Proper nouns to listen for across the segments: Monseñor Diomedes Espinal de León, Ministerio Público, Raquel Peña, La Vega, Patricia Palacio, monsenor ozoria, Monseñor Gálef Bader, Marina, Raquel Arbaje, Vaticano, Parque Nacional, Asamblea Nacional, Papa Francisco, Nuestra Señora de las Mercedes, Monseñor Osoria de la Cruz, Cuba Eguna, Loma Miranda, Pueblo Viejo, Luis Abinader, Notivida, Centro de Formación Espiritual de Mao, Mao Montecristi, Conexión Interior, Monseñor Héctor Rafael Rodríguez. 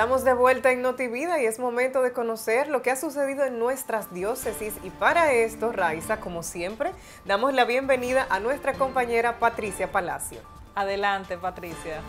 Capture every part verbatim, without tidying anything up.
Estamos de vuelta en Notivida y es momento de conocer lo que ha sucedido en nuestras diócesis. Y para esto, Raiza, como siempre, damos la bienvenida a nuestra compañera Patricia Palacio. Adelante, Patricia.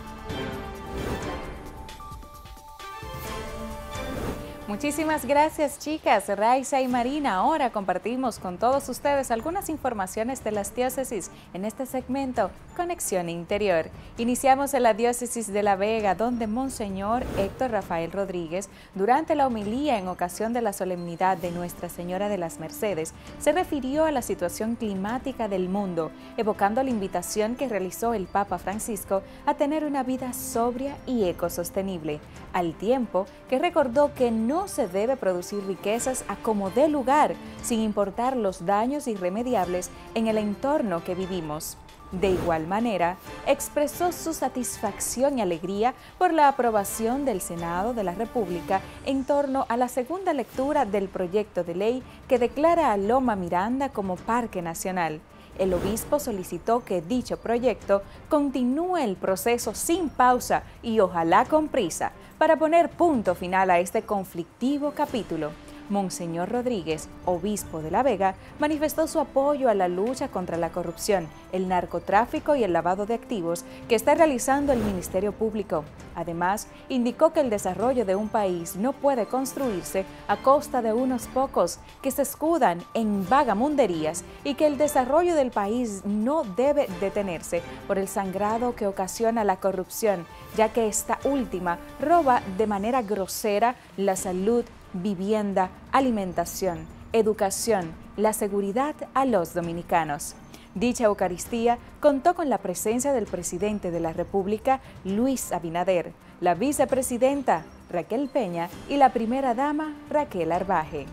Muchísimas gracias, chicas, Raiza y Marina. Ahora compartimos con todos ustedes algunas informaciones de las diócesis en este segmento Conexión Interior. Iniciamos en la diócesis de La Vega, donde Monseñor Héctor Rafael Rodríguez, durante la homilía en ocasión de la solemnidad de Nuestra Señora de las Mercedes, se refirió a la situación climática del mundo, evocando la invitación que realizó el Papa Francisco a tener una vida sobria y ecosostenible, al tiempo que recordó que no No se debe producir riquezas a como dé lugar, sin importar los daños irremediables en el entorno que vivimos. De igual manera, expresó su satisfacción y alegría por la aprobación del Senado de la República en torno a la segunda lectura del proyecto de ley que declara a Loma Miranda como Parque Nacional. El obispo solicitó que dicho proyecto continúe el proceso sin pausa y ojalá con prisa para poner punto final a este conflictivo capítulo. Monseñor Rodríguez, obispo de La Vega, manifestó su apoyo a la lucha contra la corrupción, el narcotráfico y el lavado de activos que está realizando el Ministerio Público. Además, indicó que el desarrollo de un país no puede construirse a costa de unos pocos que se escudan en vagamunderías y que el desarrollo del país no debe detenerse por el sangrado que ocasiona la corrupción, ya que esta última roba de manera grosera la salud, vivienda, alimentación, educación, la seguridad a los dominicanos. Dicha Eucaristía contó con la presencia del presidente de la República, Luis Abinader, la vicepresidenta, Raquel Peña, y la primera dama, Raquel Arbaje.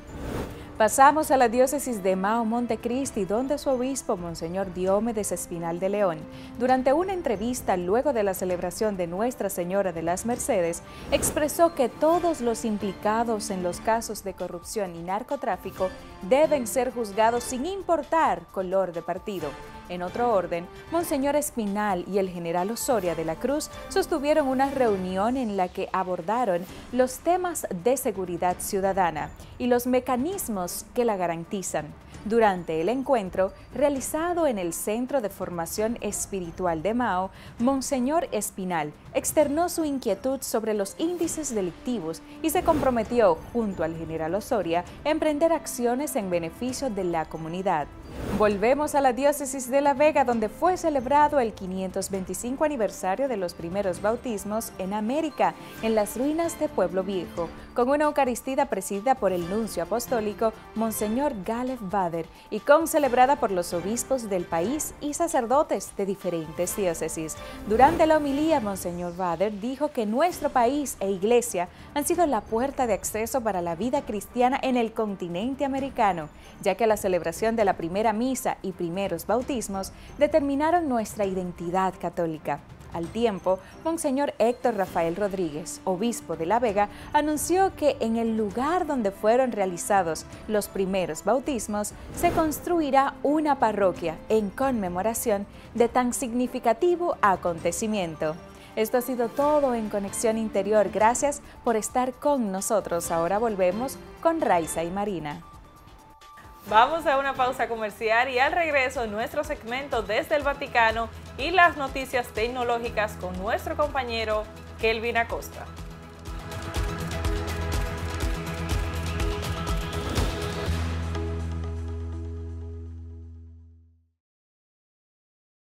Pasamos a la diócesis de Mao Montecristi, donde su obispo, Monseñor Diomedes Espinal de León, durante una entrevista luego de la celebración de Nuestra Señora de las Mercedes, expresó que todos los implicados en los casos de corrupción y narcotráfico deben ser juzgados sin importar color de partido. En otro orden, Monseñor Espinal y el general Osoria de la Cruz sostuvieron una reunión en la que abordaron los temas de seguridad ciudadana y los mecanismos que la garantizan. Durante el encuentro, realizado en el Centro de Formación Espiritual de Mao, Monseñor Espinal externó su inquietud sobre los índices delictivos y se comprometió, junto al general Osoria, a emprender acciones en beneficio de la comunidad. Volvemos a la diócesis de La Vega, donde fue celebrado el quinientos veinticinco aniversario de los primeros bautismos en América, en las ruinas de Pueblo Viejo, con una Eucaristía presidida por el nuncio apostólico Monseñor Gálef Bader y concelebrada por los obispos del país y sacerdotes de diferentes diócesis. Durante la homilía, Monseñor Bader dijo que nuestro país e iglesia han sido la puerta de acceso para la vida cristiana en el continente americano, ya que la celebración de la primera misa y primeros bautismos determinaron nuestra identidad católica. Al tiempo, Monseñor Héctor Rafael Rodríguez, obispo de La Vega, anunció que en el lugar donde fueron realizados los primeros bautismos se construirá una parroquia en conmemoración de tan significativo acontecimiento. Esto ha sido todo en Conexión Interior. Gracias por estar con nosotros. Ahora volvemos con Raiza y Marina. Vamos a una pausa comercial y al regreso nuestro segmento desde el Vaticano y las noticias tecnológicas con nuestro compañero Kelvin Acosta.